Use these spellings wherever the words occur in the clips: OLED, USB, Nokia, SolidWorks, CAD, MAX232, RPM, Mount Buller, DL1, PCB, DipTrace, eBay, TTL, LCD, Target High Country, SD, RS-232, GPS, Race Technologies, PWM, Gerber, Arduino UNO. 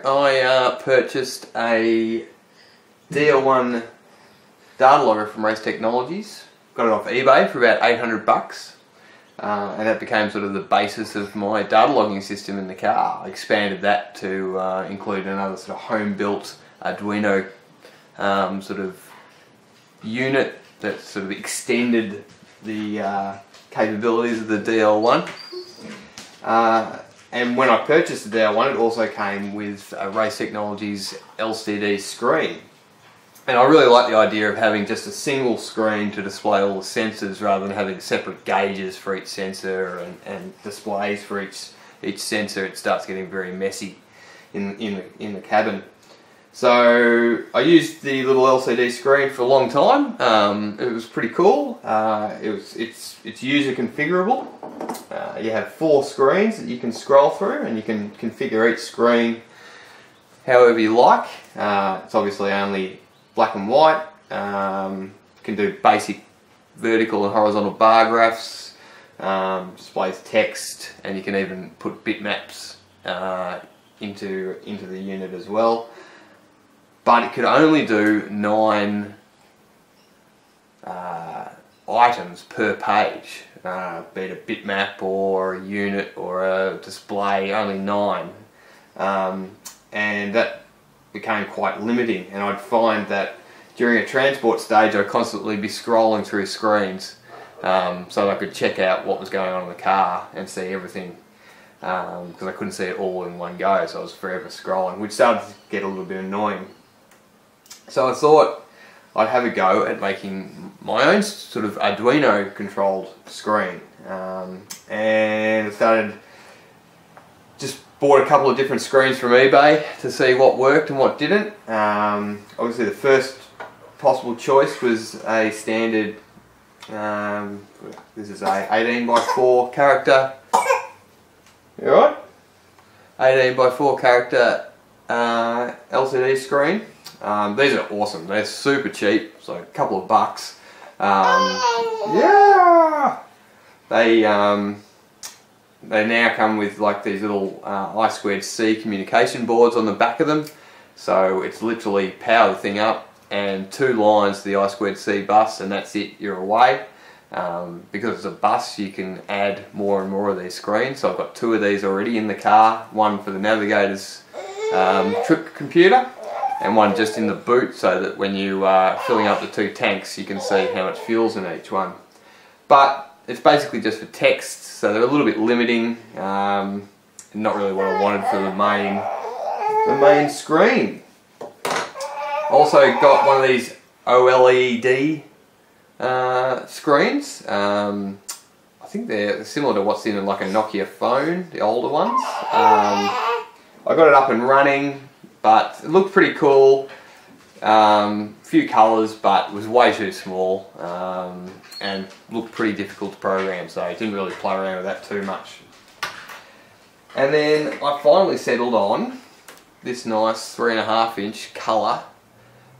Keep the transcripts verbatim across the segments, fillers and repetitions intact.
ago I uh, purchased a D L one data logger from Race Technologies. Got it off eBay for about eight hundred bucks, uh, and that became sort of the basis of my data logging system in the car. I expanded that to uh, include another sort of home-built Arduino um, sort of unit that sort of extended the uh, capabilities of the D L one. Uh, And when I purchased the D L one, it also came with a Race Technologies L C D screen. And I really like the idea of having just a single screen to display all the sensors rather than having separate gauges for each sensor and, and displays for each each sensor. It starts getting very messy in, in, the, in the cabin. So I used the little L C D screen for a long time. Um, it was pretty cool. Uh, it was, it's, it's user configurable. Uh, you have four screens that you can scroll through, and you can configure each screen however you like. Uh, it's obviously only black and white. Um, you can do basic vertical and horizontal bar graphs, um, displays text, and you can even put bitmaps uh, into, into the unit as well. But it could only do nine uh, items per page, uh, be it a bitmap or a unit or a display, only nine. Um, and that became quite limiting, and I'd find that during a transport stage I'd constantly be scrolling through screens um, so that I could check out what was going on in the car and see everything, because um, I couldn't see it all in one go, so I was forever scrolling, which started to get a little bit annoying. So I thought I'd have a go at making my own sort of Arduino controlled screen, um, and I started, just bought a couple of different screens from eBay to see what worked and what didn't. Um, obviously the first possible choice was a standard, um, this is a eighteen by four character, you alright? eighteen by four character uh, L C D screen. Um, these are awesome. They're super cheap, so a couple of bucks. Um, yeah, they um, they now come with like these little uh, I squared C communication boards on the back of them. So it's literally power the thing up and two lines to the I squared C bus, and that's it. You're away. Um, because it's a bus, you can add more and more of these screens. So I've got two of these already in the car. One for the navigator's um, trip computer, and one just in the boot, so that when you are filling up the two tanks you can see how much fuel's in each one. But it's basically just for text, so they're a little bit limiting, um, not really what I wanted for the main, the main screen. Also got one of these OLED uh, screens. Um, I think they're similar to what's in like a Nokia phone, the older ones. Um, I got it up and running, but it looked pretty cool. Um, few colours, but was way too small, um, and looked pretty difficult to program, so I didn't really play around with that too much. And then I finally settled on this nice three and a half inch colour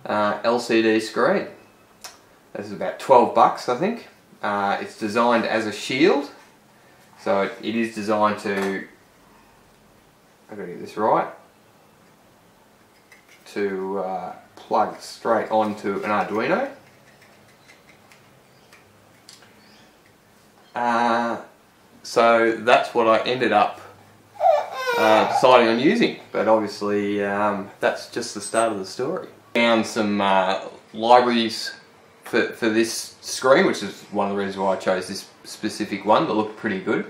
uh, L C D screen. This is about twelve bucks, I think. Uh, it's designed as a shield, so it, it is designed to. I've got to get this right. to uh, plug straight onto an Arduino. Uh, so that's what I ended up uh, deciding on using, but obviously um, that's just the start of the story. Found some uh, libraries for, for this screen, which is one of the reasons why I chose this specific one, that looked pretty good.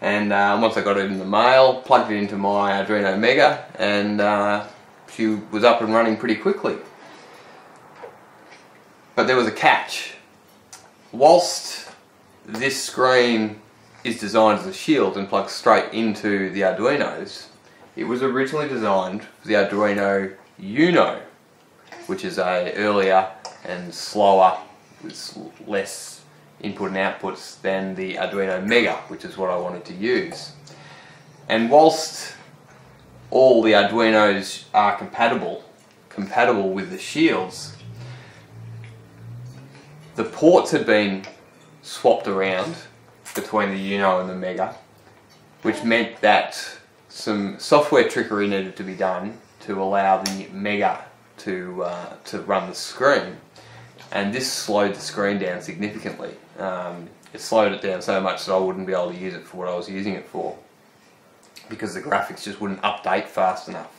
And uh, once I got it in the mail, plugged it into my Arduino Mega, and uh, she was up and running pretty quickly. But there was a catch. Whilst this screen is designed as a shield and plugs straight into the Arduinos, it was originally designed for the Arduino UNO, which is a earlier and slower, with less input and outputs than the Arduino Mega, which is what I wanted to use. And whilst all the Arduinos are compatible, compatible with the shields, the ports had been swapped around between the UNO and the Mega, which meant that some software trickery needed to be done to allow the Mega to, uh, to run the screen, and this slowed the screen down significantly. Um, it slowed it down so much that I wouldn't be able to use it for what I was using it for, because the graphics just wouldn't update fast enough.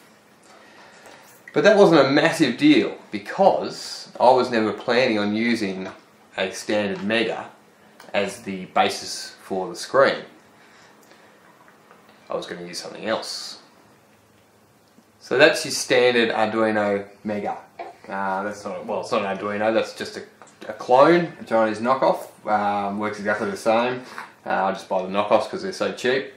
But that wasn't a massive deal, because I was never planning on using a standard Mega as the basis for the screen. I was going to use something else. So that's your standard Arduino Mega. Uh, that's not, well, it's not an Arduino, that's just a, a clone, a Chinese knockoff. Um, works exactly the same. Uh, I just buy the knockoffs because they're so cheap.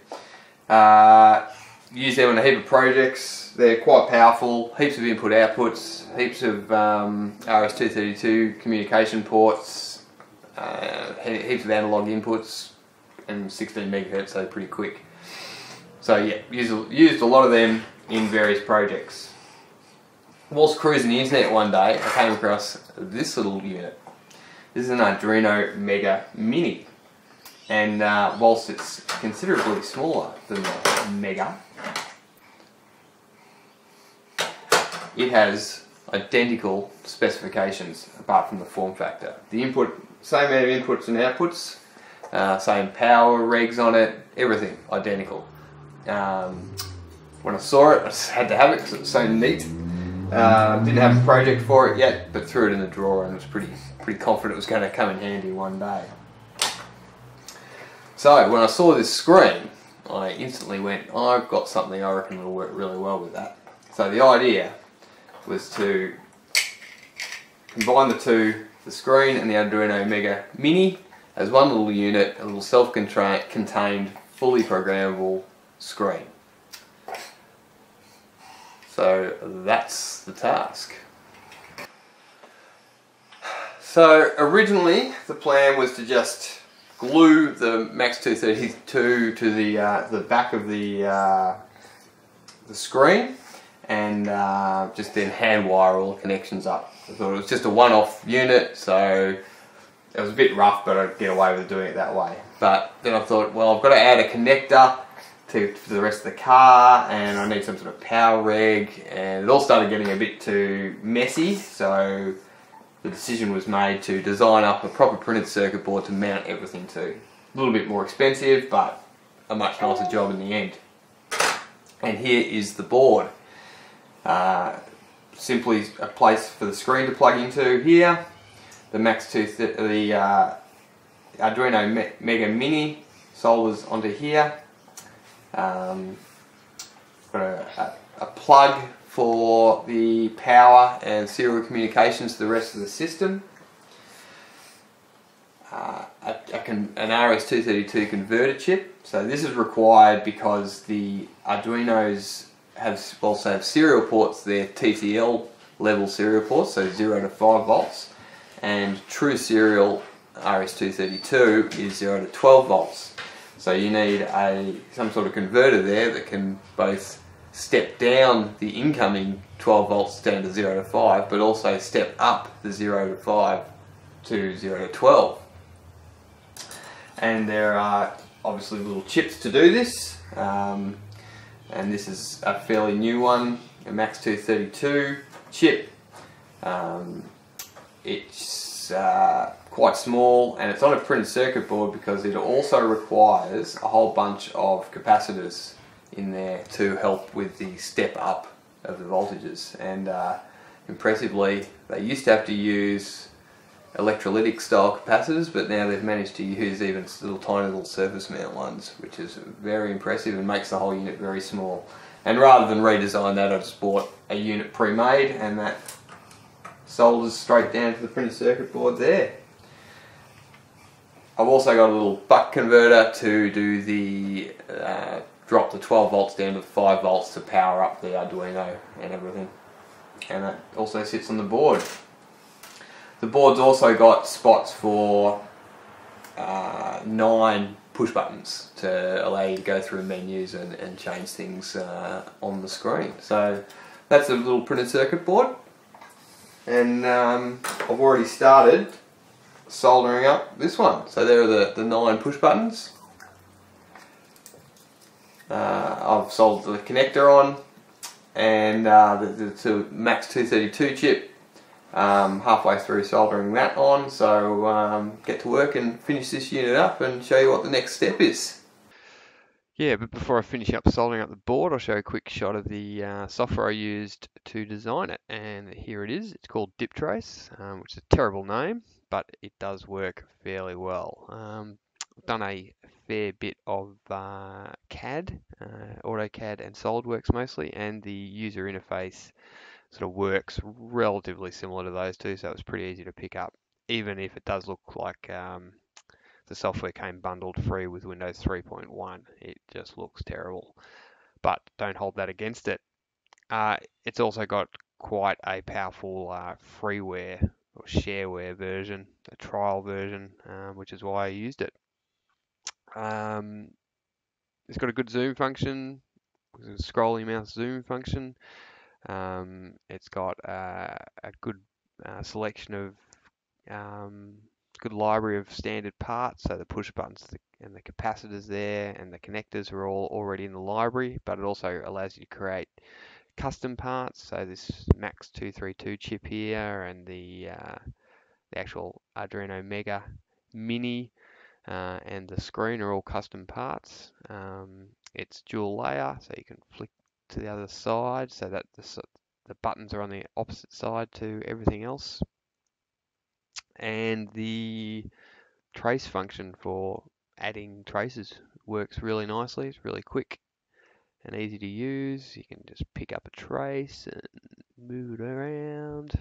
Uh, use them in a heap of projects. They're quite powerful, heaps of input outputs, heaps of um, R S two thirty-two communication ports, uh, heaps of analog inputs, and sixteen megahertz, so pretty quick. So yeah, used, used a lot of them in various projects. Whilst cruising the internet one day, I came across this little unit. This is an Arduino Mega Mini, and uh, whilst it's considerably smaller than the Mega, it has identical specifications apart from the form factor. The input, same amount of inputs and outputs, uh, same power regs on it, everything identical. Um, when I saw it, I just had to have it because it was so neat. Uh, didn't have a project for it yet, but threw it in the drawer and was pretty pretty confident it was going to come in handy one day. So when I saw this screen, I instantly went, oh, I've got something I reckon will work really well with that. So the idea was to combine the two, the screen and the Arduino Mega Mini, as one little unit, a little self-contained, fully programmable screen. So that's the task. So originally the plan was to just glue the max two thirty-two to the uh, the back of the uh, the screen, and uh, just then hand wire all the connections up. I thought it was just a one-off unit, so it was a bit rough, but I'd get away with doing it that way. But then I thought, well, I've got to add a connector to the rest of the car, and I need some sort of power reg, and it all started getting a bit too messy, so the decision was made to design up a proper printed circuit board to mount everything to. A little bit more expensive, but a much nicer job in the end. And here is the board. Uh, simply a place for the screen to plug into here, the max two thirty-two, the uh, Arduino Me Mega Mini solders onto here. Um, got a, a, a plug for the power and serial communications to the rest of the system, uh, a, a con an R S two thirty-two converter chip. So this is required because the Arduinos have also have serial ports. They're T T L level serial ports, so zero to five volts, and true serial R S two thirty-two is zero to twelve volts. So you need a some sort of converter there that can both step down the incoming twelve volts down to zero to five, but also step up the zero to five to zero to twelve. And there are obviously little chips to do this. Um, and this is a fairly new one, a max two thirty-two chip. Um, it's uh, quite small, and it's on a printed circuit board because it also requires a whole bunch of capacitors in there to help with the step up of the voltages. And uh, impressively, they used to have to use electrolytic style capacitors, but now they've managed to use even little tiny little surface mount ones, which is very impressive and makes the whole unit very small. And rather than redesign that, I just bought a unit pre-made, and that solders straight down to the printed circuit board there. I've also got a little buck converter to do the uh, drop the twelve volts down to five volts to power up the Arduino and everything, and that also sits on the board. The board's also got spots for uh, nine push buttons to allow you to go through menus and, and change things uh, on the screen. So that's a little printed circuit board, and um, I've already started soldering up this one. So there are the, the nine push buttons. uh, I've soldered the connector on, and uh, the, the, the MAX two thirty-two chip, um, halfway through soldering that on, so um, get to work and finish this unit up and show you what the next step is. Yeah, but before I finish up soldering up the board, I'll show a quick shot of the uh, software I used to design it, and here it is. It's called DipTrace, um, which is a terrible name, but it does work fairly well. Um, I've done a fair bit of uh, C A D, uh, AutoCAD and SolidWorks mostly, and the user interface sort of works relatively similar to those two, so it's pretty easy to pick up, even if it does look like um, the software came bundled free with Windows three point one. It just looks terrible, but don't hold that against it. Uh, it's also got quite a powerful uh, freeware or shareware version, a trial version, um, which is why I used it. Um, it's got a good zoom function, scrolling mouse zoom function. Um, it's got uh, a good uh, selection of um, good library of standard parts, so the push buttons and the capacitors there and the connectors are all already in the library, but it also allows you to create custom parts. So this MAX two thirty-two chip here and the, uh, the actual Arduino Mega Mini Uh, and the screen are all custom parts. Um, it's dual layer, so you can flick to the other side so that the, the buttons are on the opposite side to everything else. And the trace function for adding traces works really nicely. It's really quick and easy to use. You can just pick up a trace and move it around.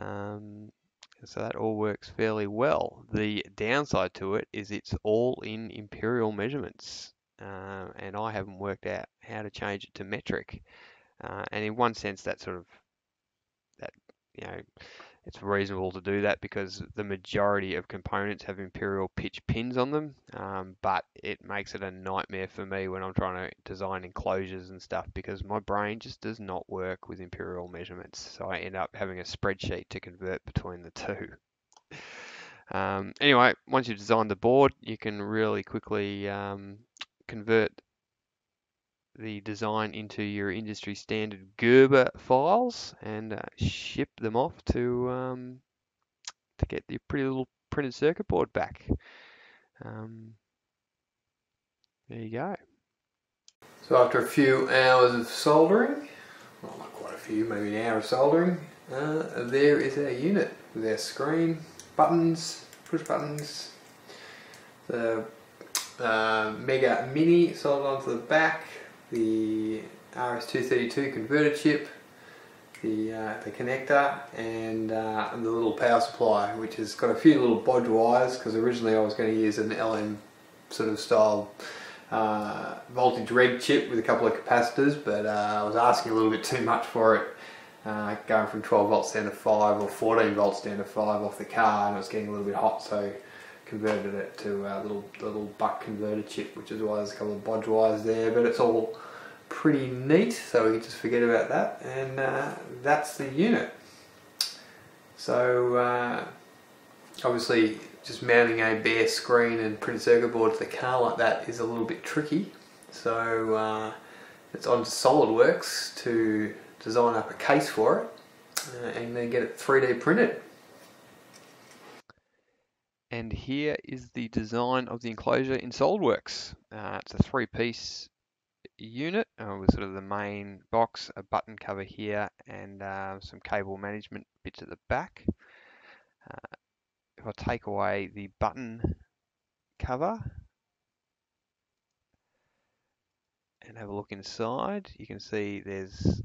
Um, So that all works fairly well. The downside to it is it's all in imperial measurements, uh, and I haven't worked out how to change it to metric. Uh, and in one sense, that sort of that you know, it's reasonable to do that because the majority of components have imperial pitch pins on them. Um, but it makes it a nightmare for me when I'm trying to design enclosures and stuff because my brain just does not work with imperial measurements. So I end up having a spreadsheet to convert between the two. Um, anyway, once you've designed the board, you can really quickly um, convert the design into your industry standard Gerber files and uh, ship them off to um, to get your pretty little printed circuit board back. Um, there you go. So after a few hours of soldering, well not quite a few, maybe an hour of soldering, uh, there is our unit with our screen, buttons, push buttons, the uh, Mega Mini soldered onto the back, the R S two thirty-two converter chip, the, uh, the connector, and, uh, and the little power supply, which has got a few little bodge wires because originally I was going to use an L M sort of style uh, voltage reg chip with a couple of capacitors, but uh, I was asking a little bit too much for it, uh, going from twelve volts down to five or fourteen volts down to five off the car, and it was getting a little bit hot, so converted it to a little little buck converter chip, which is why there's a couple of bodge wires there, but it's all pretty neat, so we can just forget about that, and uh, that's the unit. So uh, obviously just mounting a bare screen and printed circuit board to the car like that is a little bit tricky, so uh, it's on SolidWorks to design up a case for it uh, and then get it three D printed. And here is the design of the enclosure in SolidWorks. Uh, it's a three-piece unit uh, with sort of the main box, a button cover here, and uh, some cable management bits at the back. Uh, if I take away the button cover and have a look inside, you can see there's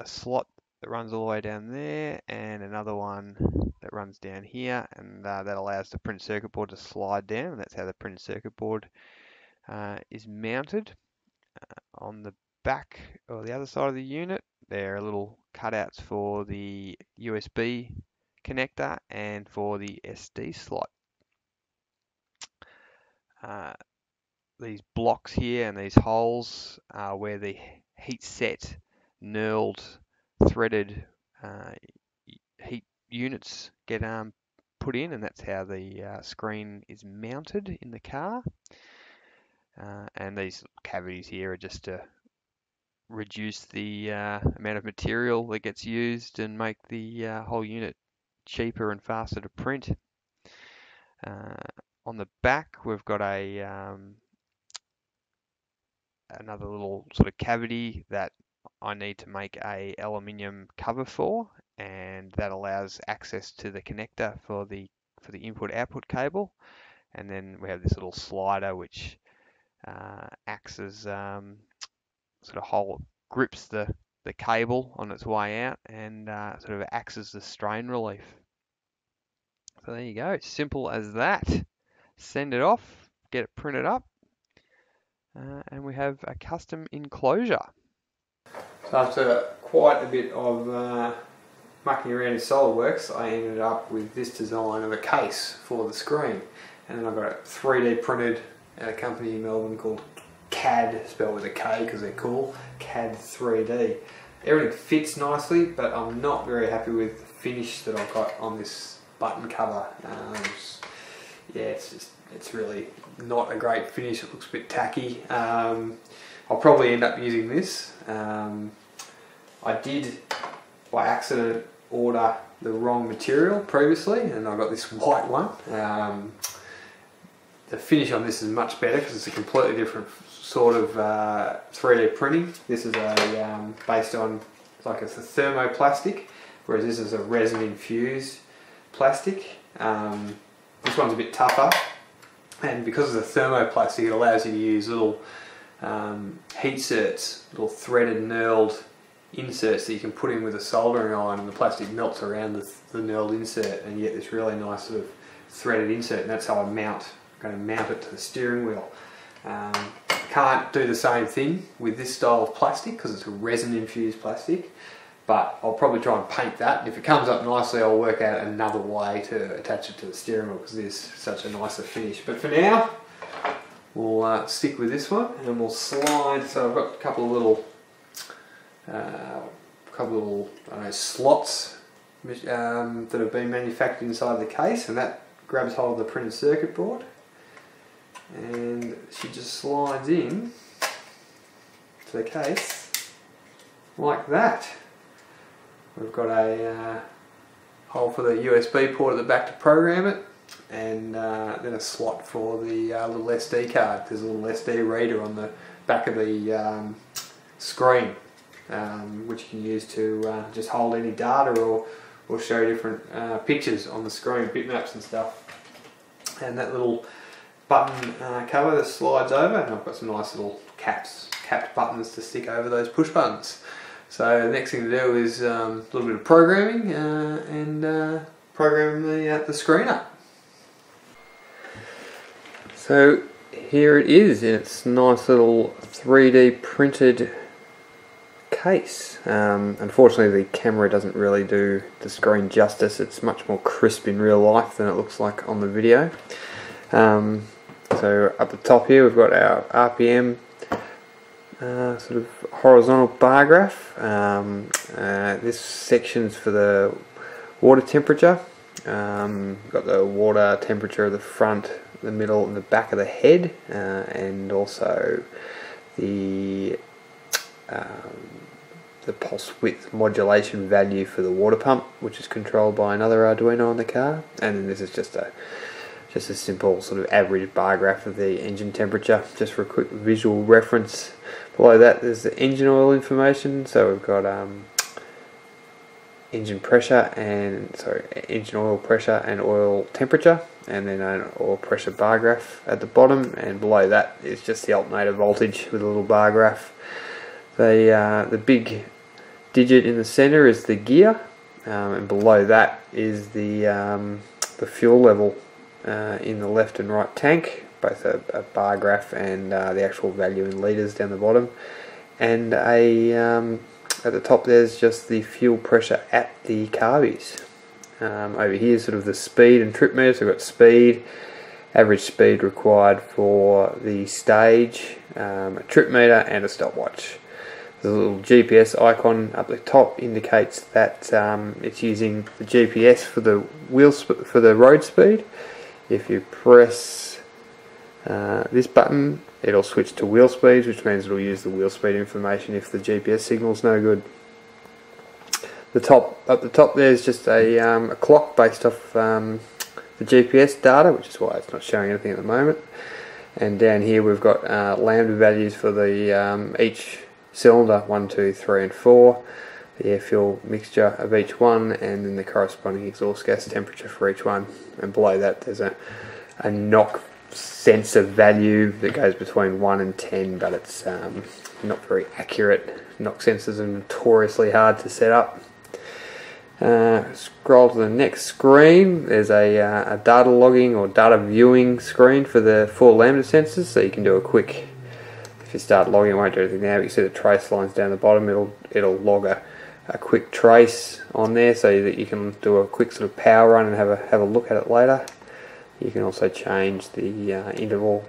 a slot that runs all the way down there and another one that runs down here, and uh, that allows the printed circuit board to slide down, and that's how the printed circuit board uh, is mounted. Uh, on the back or the other side of the unit there are little cutouts for the U S B connector and for the S D slot. Uh, these blocks here and these holes are where the heat set, knurled, threaded uh, heat units get um, put in, and that's how the uh, screen is mounted in the car. Uh, and these cavities here are just to reduce the uh, amount of material that gets used and make the uh, whole unit cheaper and faster to print. Uh, on the back, we've got a um, another little sort of cavity that I need to make a aluminium cover for, and that allows access to the connector for the for the input-output cable. And then we have this little slider which uh, acts as um, sort of hole grips the the cable on its way out, and uh, sort of acts as the strain relief. So there you go, simple as that. Send it off, get it printed up, uh, and we have a custom enclosure. So after quite a bit of uh, mucking around in SolidWorks, I ended up with this design of a case for the screen, and then I got it three D printed at a company in Melbourne called C A D, spelled with a K because they're cool, C A D three D. Everything fits nicely, but I'm not very happy with the finish that I've got on this button cover. Um, yeah, it's just, it's really not a great finish. It looks a bit tacky. Um, I'll probably end up using this. Um, I did, by accident, order the wrong material previously, and I got this white one. Um, the finish on this is much better because it's a completely different sort of uh, three D printing. This is a um, based on, it's like it's a thermoplastic, whereas this is a resin infused plastic. Um, this one's a bit tougher, and because of the thermoplastic, it allows you to use little Um, heat certs, little threaded knurled inserts that you can put in with a soldering iron, and the plastic melts around the, the knurled insert, and you get this really nice sort of threaded insert, and that's how I mount, I'm going to mount it to the steering wheel. Um, can't do the same thing with this style of plastic because it's a resin infused plastic, but I'll probably try and paint that, and if it comes up nicely I'll work out another way to attach it to the steering wheel because there's such a nicer finish. But for now, we'll uh, stick with this one, and we'll slide. So I've got a couple of little, uh, couple of little I don't know, slots um, that have been manufactured inside the case, and that grabs hold of the printed circuit board, and she just slides in to the case like that. We've got a uh, hole for the U S B port at the back to program it, and uh, then a slot for the uh, little S D card. There's a little S D reader on the back of the um, screen, um, which you can use to uh, just hold any data or, or show different uh, pictures on the screen, bitmaps and stuff. And that little button uh, cover that slides over, and I've got some nice little caps, capped buttons to stick over those push buttons. So the next thing to do is um, a little bit of programming uh, and uh, program the, uh, the screen up. So here it is in its nice little three D printed case. Um, unfortunately the camera doesn't really do the screen justice. It's much more crisp in real life than it looks like on the video. Um, so up the top here we've got our R P M uh, sort of horizontal bar graph. Um, uh, this section's for the water temperature. Um, got the water temperature of the front, the middle and the back of the head, uh, and also the um, the pulse width modulation value for the water pump, which is controlled by another Arduino on the car. And then this is just a just a simple sort of average bar graph of the engine temperature, just for a quick visual reference. Below that there's the engine oil information, so we've got um, engine pressure and sorry engine oil pressure and oil temperature, and then an oil pressure bar graph at the bottom, and below that is just the alternator voltage with a little bar graph. The uh, the big digit in the center is the gear, um, and below that is the um, the fuel level uh, in the left and right tank, both a, a bar graph and uh, the actual value in liters down the bottom, and a um, at the top there's just the fuel pressure at the carbies. Um, over here is sort of the speed and trip meter, so we've got speed, average speed required for the stage, um, a trip meter and a stopwatch. The little G P S icon up the top indicates that um, it's using the G P S for the wheel sp for the road speed. If you press uh, this button, it'll switch to wheel speed, which means it'll use the wheel speed information if the G P S signal's no good. The top Up the top there's just a, um, a clock based off um, the G P S data, which is why it's not showing anything at the moment. And down here we've got uh, lambda values for the um, each cylinder, one, two, three and four, the air fuel mixture of each one, and then the corresponding exhaust gas temperature for each one. And below that there's a, a knock sensor value that goes between one and ten, but it's um, not very accurate. Knock sensors are notoriously hard to set up. Uh, scroll to the next screen, there's a, uh, a data logging or data viewing screen for the four lambda sensors, so you can do a quick, if you start logging, it won't do anything now, but you see the trace lines down the bottom, it'll, it'll log a, a quick trace on there so that you can do a quick sort of power run and have a, have a look at it later. You can also change the uh, interval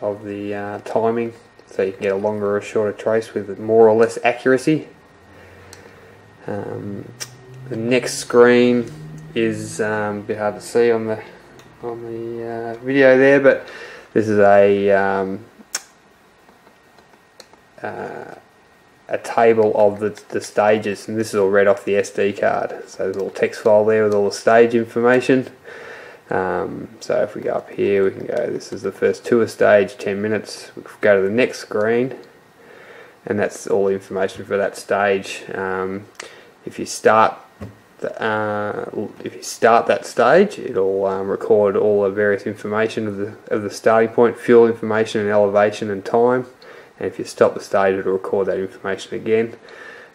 of the uh, timing, so you can get a longer or shorter trace with more or less accuracy. Um, The next screen is um, a bit hard to see on the on the uh, video there, but this is a um, uh, a table of the, the stages, and this is all read off the S D card. So there's a little text file there with all the stage information. Um, so if we go up here, we can go. This is the first tour stage, ten minutes. We go to the next screen, and that's all the information for that stage. Um, if you start The, uh, if you start that stage, it'll um, record all the various information of the of the starting point, fuel information and elevation and time, and if you stop the stage, it'll record that information again.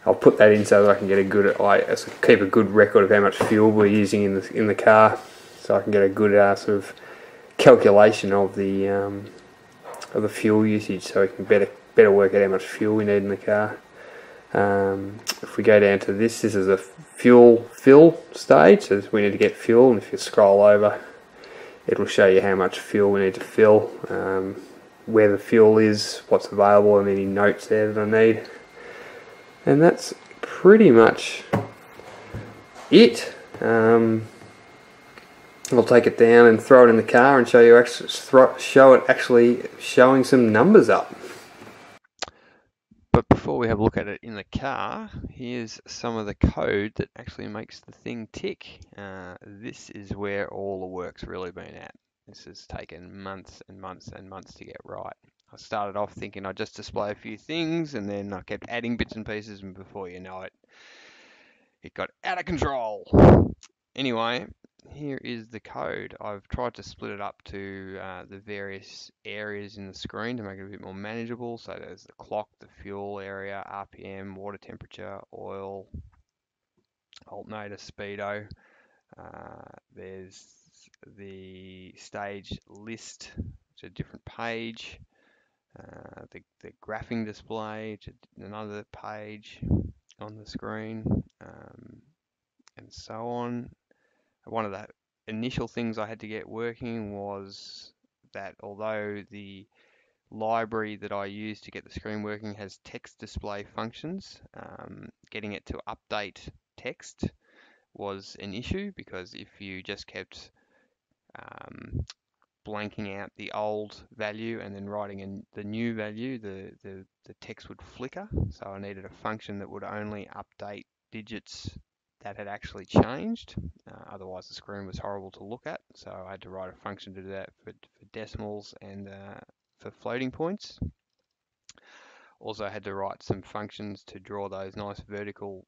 I'll put that in so that I can get a good like keep a good record of how much fuel we're using in the in the car, so I can get a good uh, sort of calculation of the um, of the fuel usage, so we can better better work out how much fuel we need in the car. Um, if we go down to this, this is a fuel fill stage, so we need to get fuel, and if you scroll over, it'll show you how much fuel we need to fill, um, where the fuel is, what's available, and any notes there that I need. And that's pretty much it. Um, I'll take it down and throw it in the car and show you actually show it actually showing some numbers up. But before we have a look at it in the car, here's some of the code that actually makes the thing tick. Uh, this is where all the work's really been at. This has taken months and months and months to get right. I started off thinking I'd just display a few things, and then I kept adding bits and pieces, and before you know it, it got out of control. Anyway, here is the code. I've tried to split it up to uh, the various areas in the screen to make it a bit more manageable. So there's the clock, the fuel area, R P M, water temperature, oil, alternator, speedo. Uh, there's the stage list, which is a different page. Uh, the, the graphing display, which is another page on the screen, um, and so on. One of the initial things I had to get working was that although the library that I used to get the screen working has text display functions, um, getting it to update text was an issue, because if you just kept um, blanking out the old value and then writing in the new value, the, the, the text would flicker. So I needed a function that would only update digits that had actually changed, uh, otherwise the screen was horrible to look at, so I had to write a function to do that for, for decimals and uh, for floating points. Also had to write some functions to draw those nice vertical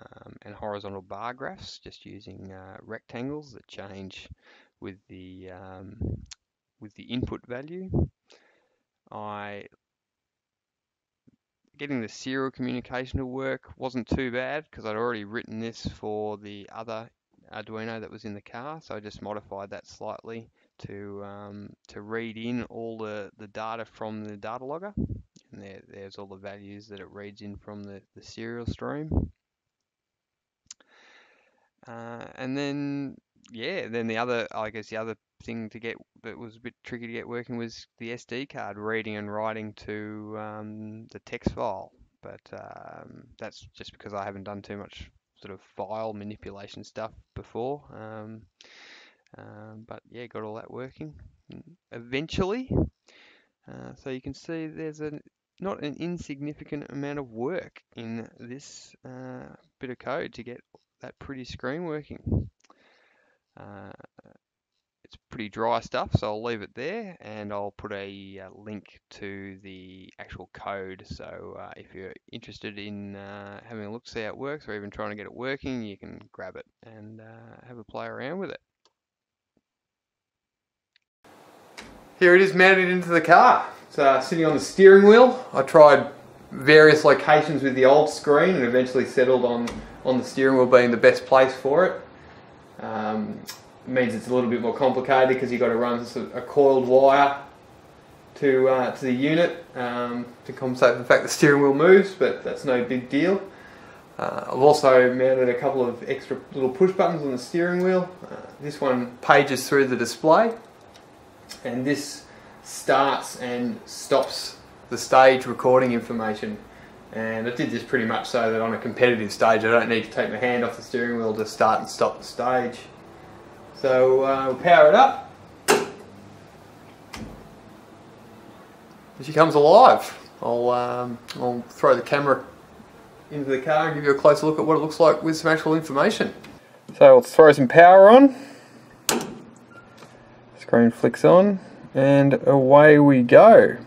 um, and horizontal bar graphs, just using uh, rectangles that change with the, um, with the input value. I Getting the serial communication to work wasn't too bad, because I'd already written this for the other Arduino that was in the car, so I just modified that slightly to um, to read in all the, the data from the data logger, and there, there's all the values that it reads in from the, the serial stream. Uh, and then, yeah, then the other, I guess the other thing to get that was a bit tricky to get working was the S D card reading and writing to um, the text file, but um, that's just because I haven't done too much sort of file manipulation stuff before. Um, um, but yeah, got all that working eventually. Uh, so you can see there's a not an insignificant amount of work in this uh, bit of code to get that pretty screen working. Uh, it's pretty dry stuff, so I'll leave it there, and I'll put a uh, link to the actual code, so uh, if you're interested in uh, having a look, see how it works, or even trying to get it working, you can grab it and uh, have a play around with it. Here it is mounted into the car. It's uh, sitting on the steering wheel. I tried various locations with the old screen and eventually settled on, on the steering wheel being the best place for it. Um, It means it's a little bit more complicated because you've got to run a coiled wire to uh, to the unit um, to compensate for the fact the steering wheel moves, but that's no big deal. Uh, I've also mounted a couple of extra little push buttons on the steering wheel. Uh, this one pages through the display, and this starts and stops the stage recording information. And I did this pretty much so that on a competitive stage I don't need to take my hand off the steering wheel to start and stop the stage. So uh, we'll power it up. She comes alive. I'll, um, I'll throw the camera into the car and give you a closer look at what it looks like with some actual information. So I'll throw some power on. Screen flicks on and away we go.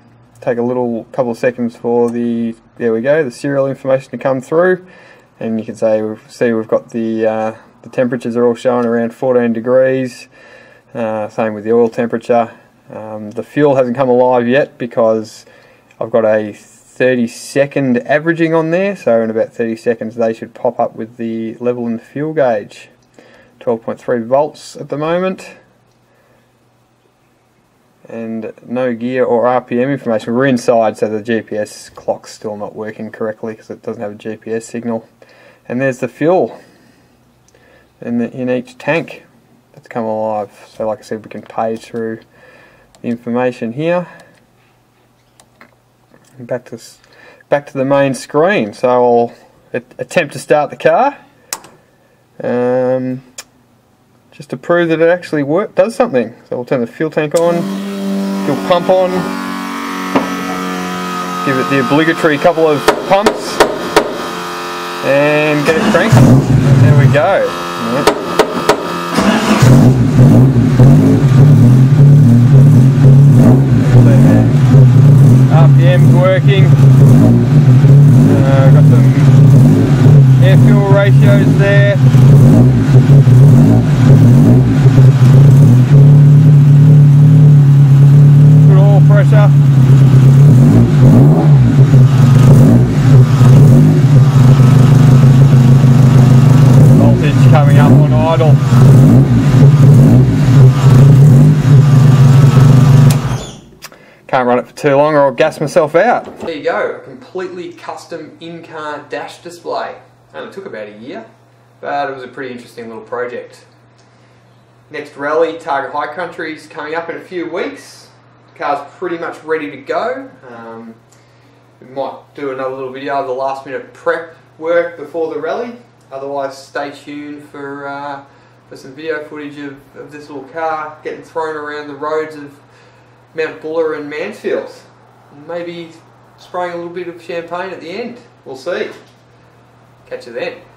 Take a little couple of seconds for the, there we go, the serial information to come through, and you can say, we've, see we've got the uh, the temperatures are all showing around fourteen degrees, uh, same with the oil temperature. Um, the fuel hasn't come alive yet because I've got a thirty second averaging on there, so in about thirty seconds they should pop up with the level in the fuel gauge. twelve point three volts at the moment, and no gear or R P M information. We're inside, so the G P S clock's still not working correctly because it doesn't have a G P S signal. And there's the fuel In, the, in each tank that's come alive. So like I said, we can page through the information here and back to back to the main screen. So I'll at, attempt to start the car um, just to prove that it actually work, does something. So we'll turn the fuel tank on, fuel pump on, give it the obligatory couple of pumps and get it cranked. There we go. R P M's working, uh, got some air fuel ratios there, good oil pressure. Coming up on idle. Can't run it for too long or I'll gas myself out. There you go, a completely custom in-car dash display. And it took about a year, but it was a pretty interesting little project. Next rally, Target High Country, is coming up in a few weeks. The car's pretty much ready to go. Um, we might do another little video of the last minute prep work before the rally. Otherwise, stay tuned for uh, for some video footage of, of this little car getting thrown around the roads of Mount Buller and Mansfield. Maybe spraying a little bit of champagne at the end. We'll see. Catch you then.